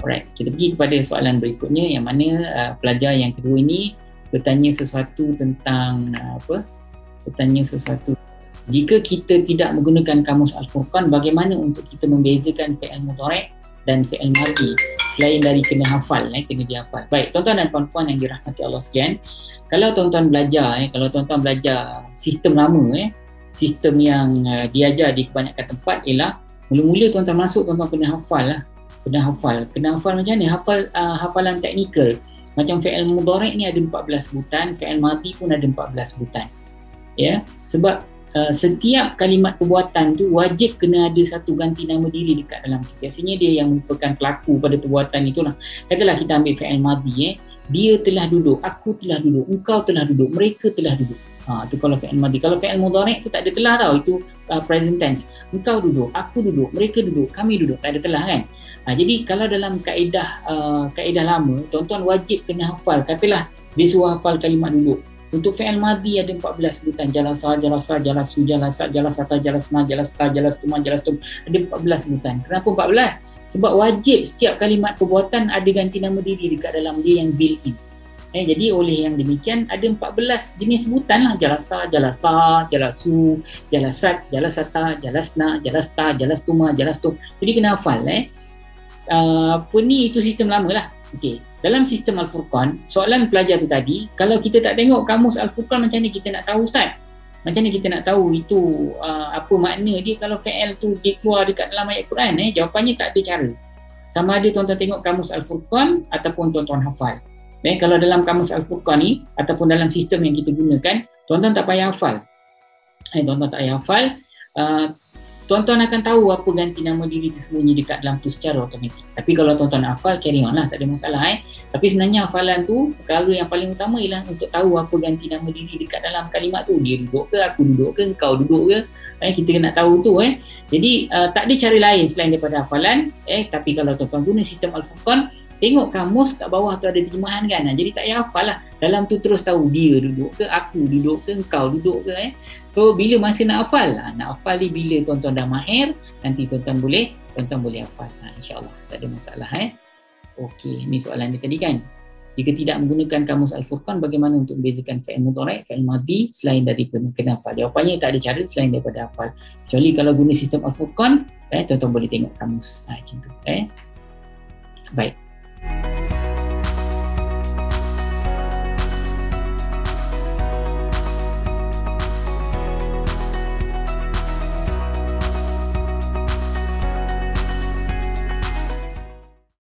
Alright, kita pergi kepada soalan berikutnya yang mana pelajar yang kedua ini bertanya sesuatu tentang bertanya sesuatu, jika kita tidak menggunakan kamus Al-Furqan, bagaimana untuk kita membezakan fi'il mudhari' dan fi'il madhi selain dari kena hafal, kena dihafal. Baik, tuan-tuan dan puan-puan yang dirahmati Allah sekalian, kalau tuan-tuan belajar, sistem lama, sistem yang diajar di kebanyakan tempat ialah mula-mula tuan-tuan masuk, tuan-tuan kena hafal lah. Kena hafal macam ni, hafalan teknikal. Macam fi'il mudhari' ni ada 14 sebutan, fi'il madhi pun ada 14 sebutan. Ya, sebab setiap kalimat perbuatan tu wajib kena ada satu ganti nama diri dekat dalam tu. Biasanya dia yang merupakan pelaku pada perbuatan itulah. Katalah kita ambil fi'il madhi, dia telah duduk, aku telah duduk, engkau telah duduk, mereka telah duduk. Itu kalau fi'il madhi. Kalau fi'il mudhari' tu tak ada telah tau, itu present tense. Engkau duduk, aku duduk, mereka duduk, kami duduk, tak ada telah kan. Jadi kalau dalam kaedah lama, tuan-tuan wajib kena hafal. Katalah dia suruh hafal kalimat duduk. Untuk fi'il madhi ada 14 sebutan. Jalasa, jalasa, jalasu, jalasa, jalasata, jalasna, jalasta, jalastuma, jalastum. Ada 14 sebutan. Kenapa 14? Sebab wajib setiap kalimat perbuatan ada ganti nama diri dekat dalam dia yang built-in. Jadi oleh yang demikian ada 14 jenis sebutan lah. Jalasa, jalasa, jalasu, jalasat, jalasata, jalasna, jalasta, jalastuma, jalastum. Jadi kena hafal. Itu sistem lama lah. Okay. Dalam sistem Al-Furqan, soalan pelajar tu tadi, kalau kita tak tengok kamus Al-Furqan, macam mana kita nak tahu Ustaz? Macam mana kita nak tahu itu apa makna dia kalau fi'il tu dia keluar dekat dalam ayat Quran? Jawapannya tak ada cara. Sama ada tuan-tuan tengok kamus Al-Furqan ataupun tuan-tuan hafal. Kalau dalam kamus Al-Furqan ni ataupun dalam sistem yang kita gunakan, tuan-tuan tak payah hafal. Tuan-tuan akan tahu apa ganti nama diri tersembunyi dekat dalam tu secara automatik. Tapi kalau tuan-tuan hafal, carry on lah, tak ada masalah. Tapi sebenarnya hafalan tu, perkara yang paling utama ialah untuk tahu apa ganti nama diri dekat dalam kalimat tu. Dia duduk ke, aku duduk ke, kau duduk ke. Kita nak tahu tu. Jadi tak ada cara lain selain daripada hafalan. Tapi kalau tuan-tuan guna sistem Al-Furqan, tengok kamus kat bawah tu ada terjemahan kan. Jadi tak payah hafal lah. Dalam tu terus tahu dia duduk ke, aku duduk ke, kau duduk ke. So bila masa nak hafal, ni bila tuan-tuan dah mahir, nanti tuan-tuan boleh hafal. InsyaAllah tak ada masalah. Okey, ni soalan dia tadi kan. Jika tidak menggunakan kamus Al-Furqan, bagaimana untuk membezakan fi'il mudhari', fi'il madhi selain daripada kena hafal? Jawapannya tak ada cara selain daripada hafal. Kecuali kalau guna sistem Al-Furqan, tuan-tuan boleh tengok kamus. Baik.